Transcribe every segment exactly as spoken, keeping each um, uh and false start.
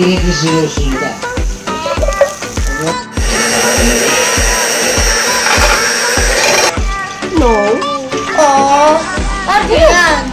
Денег не живешь и еда. No. Oh. Adrian.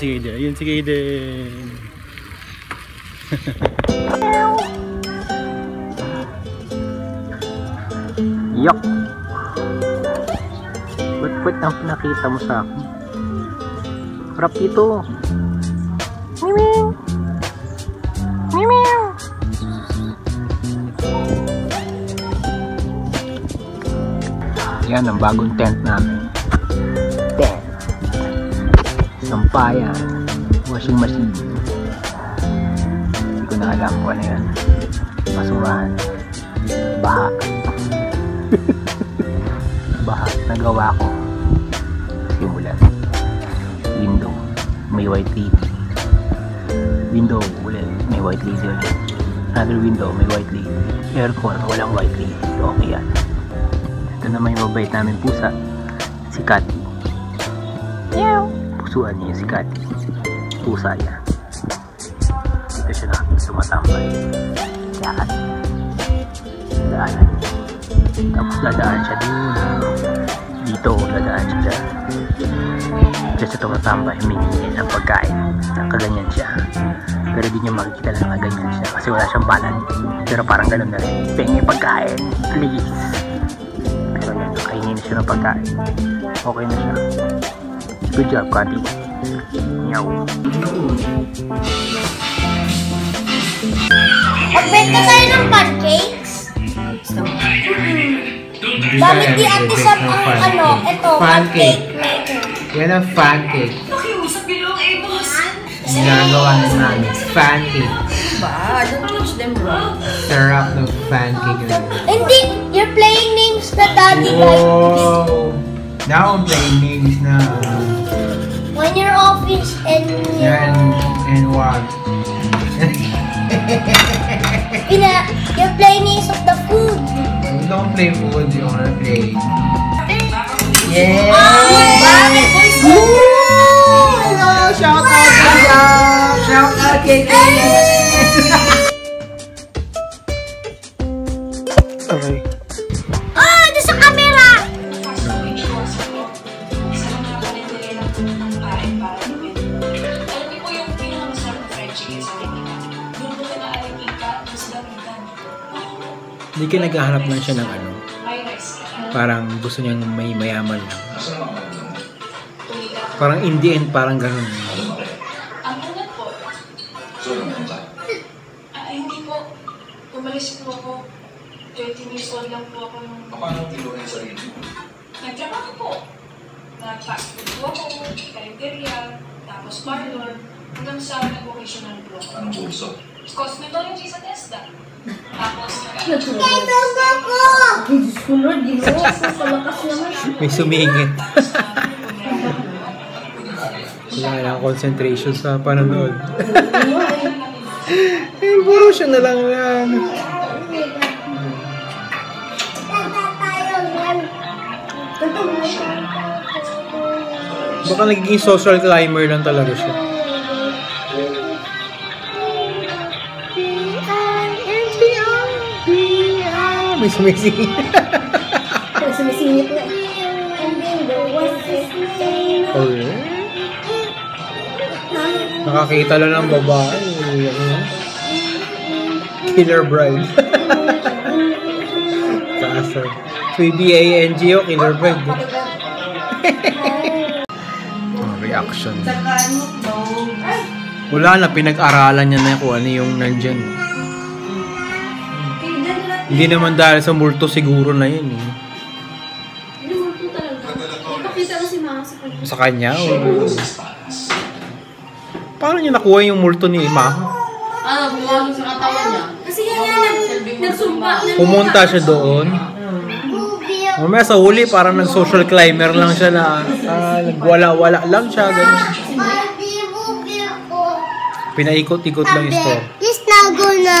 Sige din, yun sige din. Yok. Put-put ang pinakita mo sa akin. Harap dito. Meow. Meow. Yan ang bagong tent namin. Sampayan, washing machine. Hindi ko na alam kung ano yan. Basurahan. Baha. Baha. Nagawa ko. Simulan. Window. May white lady. Window. Ulit. May white lady ulit. Another window. May white lady. Aircon. Walang white lady. Okay yan. Ito na may mabait namin pusa. Si Cathy. Meow. Pusuan niya si Cathy. Pusa niya. Dito siya nakakasumatambay. Yakan. Daanan. Tapos dadaan siya dun. Dito, dadaan siya dyan. Dito siya tumatambay. Humingi ng pagkain. Nakaganyan siya. Pero di niya makikita lang na ganyan siya. Kasi wala siyang balan. Pero parang ganun na rin. Pengi pagkain. Please. Pero yan. Kainin siya ng pagkain. Okay na siya. Good job, Cathy. Meow. Mag-bake ka tayo ng pancakes? Dami di ate sa ano, ito, pancake. Yan ang pancake. Nakiusap yun ang ibos. Nagawa na namin. Pancake. Ba, don't touch them, bro. Sarap ng pancake na. Hindi, you're playing names na daddy like this. Now I'm playing names na. When you're office and you're... And, and what? You're playing names of the food. We don't play food, you wanna play. Yeah! Oh, oh, shout out to Job! Shout out to Kiki! Alright. Oh, there's a camera! Hindi ka naghahanap lang siya ng ano. Parang gusto niyang may mayaman lang. Parang in the end, parang gano'n. upload lang po ako ng... Paano tinuloy sa rin? Nagtrabaho po. Nag-fast food po ako, kalenderya, tapos parlor, hanggang sa nag-vocational po ako. Anong kurso? Cosmetology sa TESDA. Tapos nag-action. Sunod, di mo. Sa lakas naman. May sumingit. Wala lang concentration sa panonood. Eh, puro siya na lang lang. Baka nagiging social climber lang talaga siya. May sumisingit. May sumisingit na. Okay. Nakakita lang ng babae. Killer Bride. Kaso. K B A N G O, Killer Bride. Oh, reaction. Wala na, pinag-aralan niya na kung ano yung nandyan. Hindi naman dahil sa multo siguro na yun eh. Sa kanya o... Paano niya nakuha yung multo ni Mama? Ano, bumasok sa katawan niya? Kasi yan yan, nagsumpa. Pumunta siya doon. Mamaya sa huli, parang nag-social climber lang siya na ah, nagwala-wala lang siya. Ganun. Pinaikot-ikot lang yung store. Yes, nago na.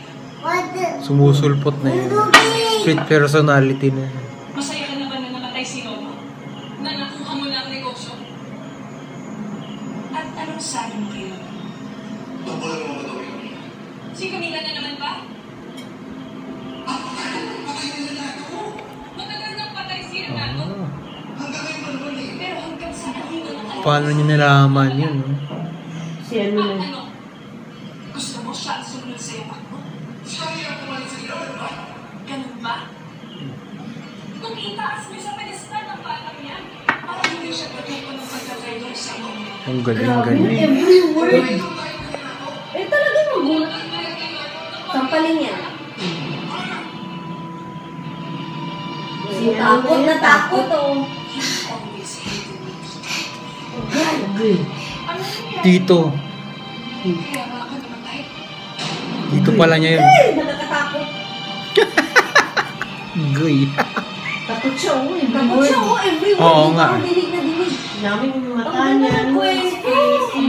Sumusulpot na yun. Split personality na yun. Masaya ka na ba na nanatay si Lolo? Na nakuha mo na ang negosyo? At anong sabi mo kayo? Tungkol mo ba ito yun? Si Camila na naman ba? Ako patay na na ako. Matagal nang patay si Renato. Hanggang ay maluli. Pero hanggang sa kanina na kayo. Paano niya nalaman yun? Si Emily. Ano? Gusto mo siya sumunod sa iyo ako? Siya niya kumalit sa iyo, ano ba? Ganun ba? Kung itaas mo sa pedestal ng batang yan, para hindi siya patupo ng pagkakailong sa iyo. Ang galing, galing. Every word. Eh talaga magulat. Sampaling yan. Takot na takot o. Dito. Dito pala niya yun. Nakakatakot. Gay. Takot siya o. Takot siya o. Every word. Oo nga. Dinig na dinig. Namin yung mata niya. Ang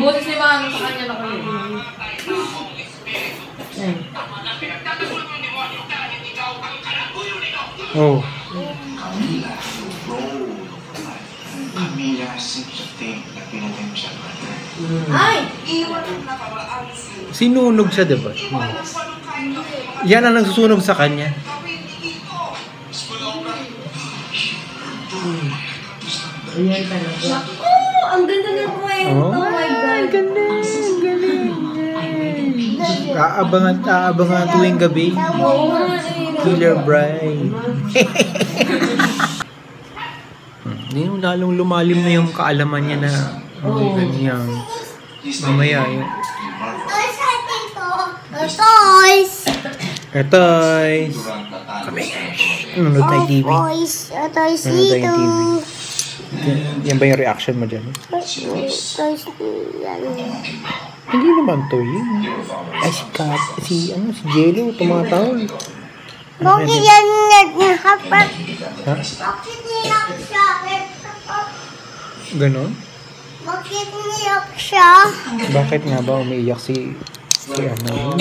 boses ni Mami sa kanya na kayo. Oh. Camila, you rolled. Camila, since you think na pinatay siya. Ay! Sinunog siya, diba? Yan ang nagsusunog sa kanya. Ayan talaga. Oh! Ang ganda ng kwento! Oh my God! Ang ganda! Ang galing! Aabangan, aabangan tuwing gabi. Oo. Killer Bride. Hindi mo lalong lumalim na yung kaalaman niya na oh, ganyan. Mamaya yun. Toys natin to. Toys! Toys! Kami. Nunod na yung T V. Toys. Toys dito. Yan ba yung reaction mo dyan? Toys dito. Hindi naman to yun. Ay si Kat, si ano, si Jello tumatawal. Bakit yan niya kapag? Bakit niya siya? Ganon? Bakit niya siya? Bakit nga ba umiiyak si... si ano?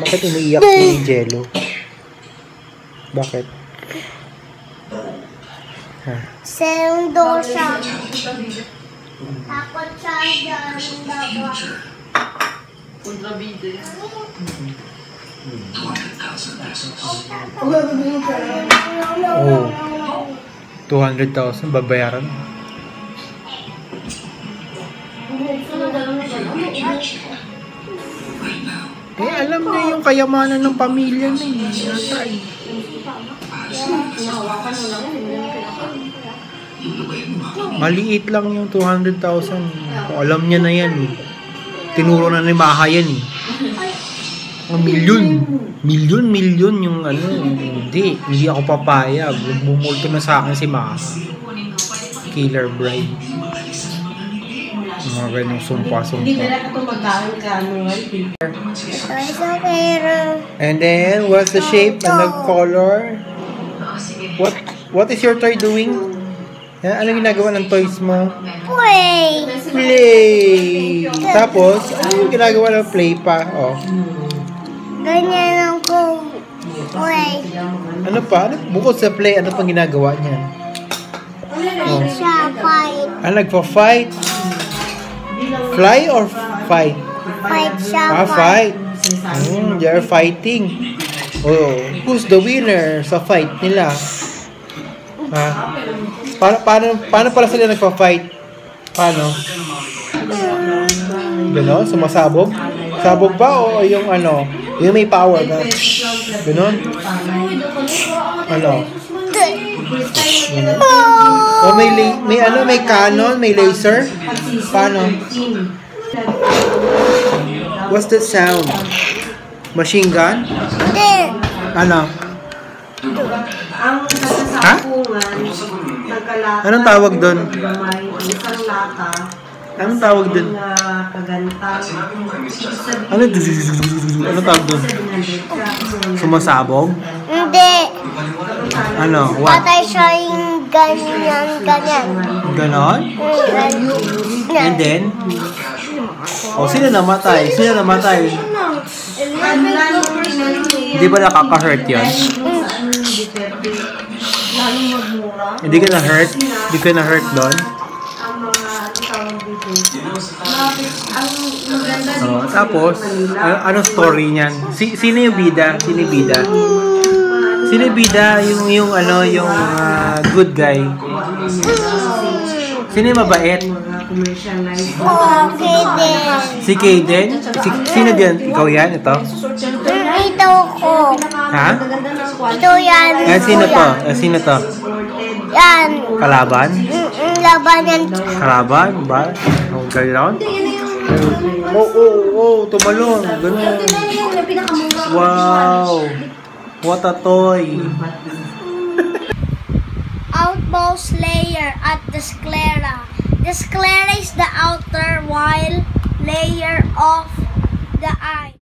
Bakit umiiyak si Jello? Bakit? Sendo siya. Takot siya dyan ang baba. Kontrabida yan. two hundred thousand pesos. Oh. two hundred thousand babayaran. Eh, alam na yung kayamanan ng pamilya na yun. Natay. Maliit lang yung two hundred thousand. Alam niya na yan. Tinuro na ni Maha yan. Oh, milyon. Milyon, milyon yung ano. Hindi. Hindi ako papayag. Bumulto na sa akin si Maha. Killer Bride. Mga ganong sumpa-sumpa. Hindi nila ako magkaon ka. And then, what's the shape and the color? What What is your toy doing? Yeah, ano ginagawa ng toys mo? Play! Play! Tapos, ano ginagawa ng play pa? Oh. Ganyan ang ko. Play. Ano pa? Ano, bukod sa play, ano pang ginagawa niya? Oh. Ano, nagpa-fight? Fly or fight? Fight siya. Ah, fight. Mm, they're fighting. Oh, who's the winner sa fight nila? Ha? Paano, paano, paano pala sila nagpa-fight? Paano? Ganon? Sumasabog? Sabog ba o yung ano? Yung may power na? Ganon? Ano? O may, may ano? May cannon? May laser? Paano? What's the sound? Machine gun? Ano? Ha? Anong tawag doon? Anong tawag doon? Ano? Anong tawag doon? Sumasabog? Hindi. Ano? What? Patay siya yung ganyan, ganyan. Ganon? And then? O, sino namatay? Sino namatay? Hindi ba nakaka-hurt yun? Hindi ka na-hurt? Hindi ka na-hurt doon? Oh, tapos, ano story niyan? Si, sino yung bida? Sino yung bida? Sino yung bida? Yung, yung ano, yung uh, good guy? Sino yung mabait? Oh, Kayden. Si Kayden? Si, sino yan? Ikaw yan? Ito? Ito ko. Ha? Ito yan. Eh, sino to? Eh, sino to? Yan. Kalaban? Kalaban yan. Kalaban? Ba? Ang gano'n? Oh, oh, oh. Tumalong. Gano'n. Wow. What a toy. Outbow Slayer at the Sclera. The sclera is the outer, while layer of the eye.